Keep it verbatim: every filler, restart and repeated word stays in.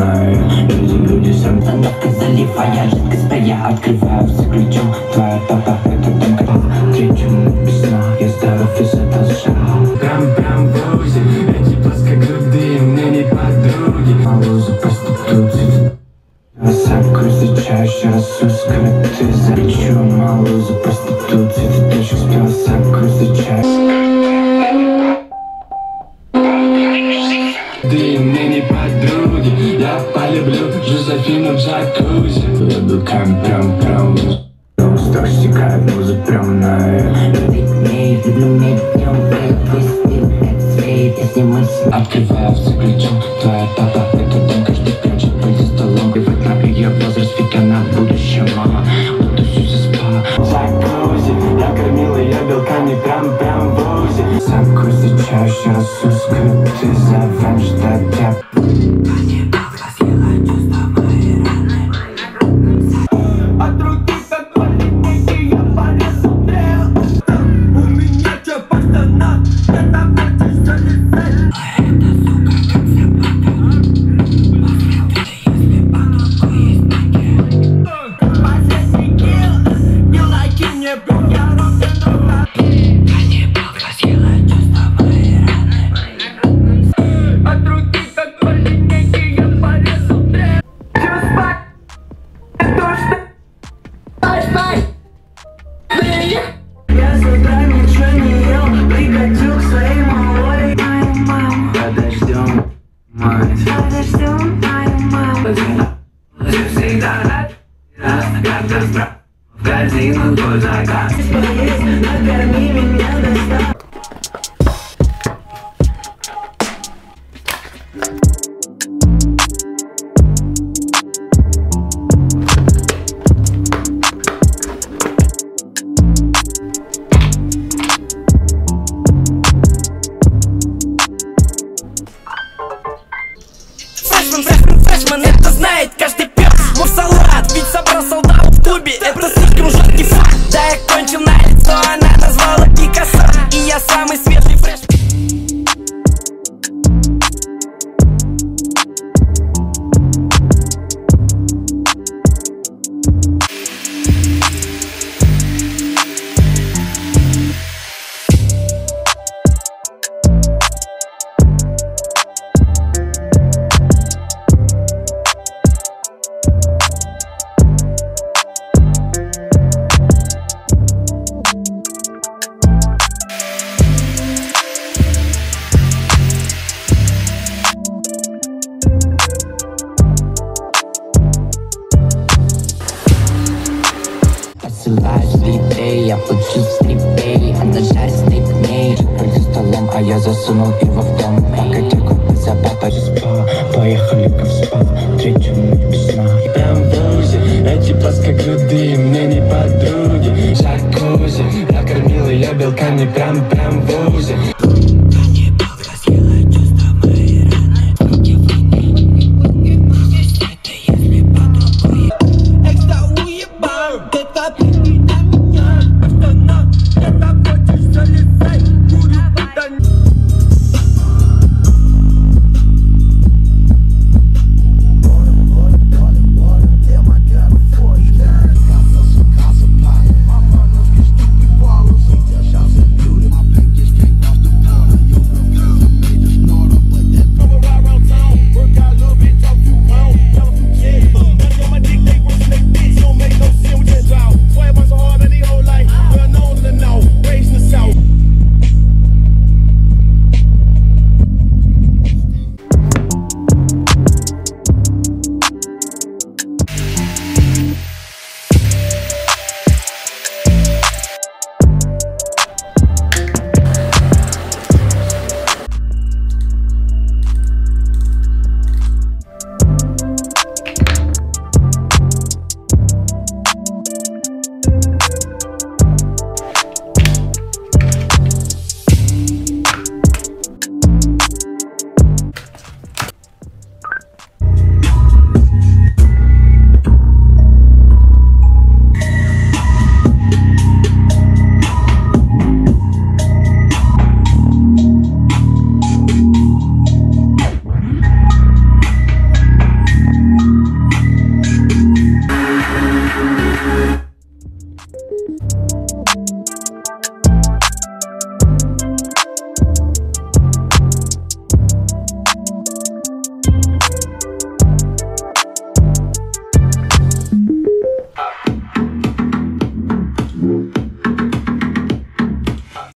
знаешь, люди, люди со мной так заливая, жидкость я открываю все ключом. Твоя папа, это дом, как встречу без сна. Я здоров из этажа. Прям-прям в лузе, эти плоскогрудые мне не подруги. Малузы проституции. На самку встречаешь, рассусь, когда ты залечу. Малузы проституции, ты точно спел, самку встречаешь. Ты мне не подруги, я полюблю Жозефину в джакузи. Люблю кам-прям-прям. Устах стекает муза прям на это. Ведь мне люблю мне днём, твой стиль, это свет, если мысль. Открываю все ключом, твоя папа, это дом, каждый ключик пыльзит столом. И вот на её возраст, ведь она будущая мама, буду всю заспала. Джакузи, я кормила её белками прям-прям в лузе. Самку встречающую росу скрытый заван, что я... Я хочу стрипей, отдашь стрипней. Только столом, а я засунул его в дом. Пока тихо, за папа спала, поехали ко в спа.